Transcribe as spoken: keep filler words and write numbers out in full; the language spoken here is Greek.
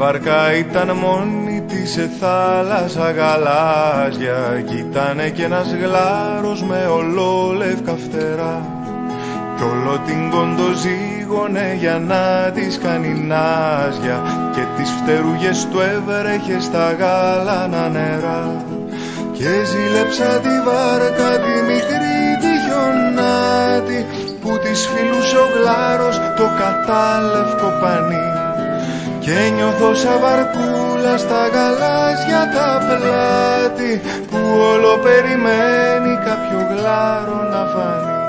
βάρκα ήταν μόνη της σε θάλασσα γαλάζια κι ήτανε κι ένας γλάρος με ολόλευκα φτερά κι όλο την κοντοζύγωνε για να της κάνει νάζια και τις φτερούγες του έβρεχε στα γάλανα νερά και ζήλεψα τη βάρκα τη μικρή τη χιονάτη που της φιλούσε ο γλάρος το κατάλευκο πανί και νιώθω σαν βαρκούλα στα γαλάζια τα πλάτη που όλο περιμένει κάποιο γλάρο να φανεί.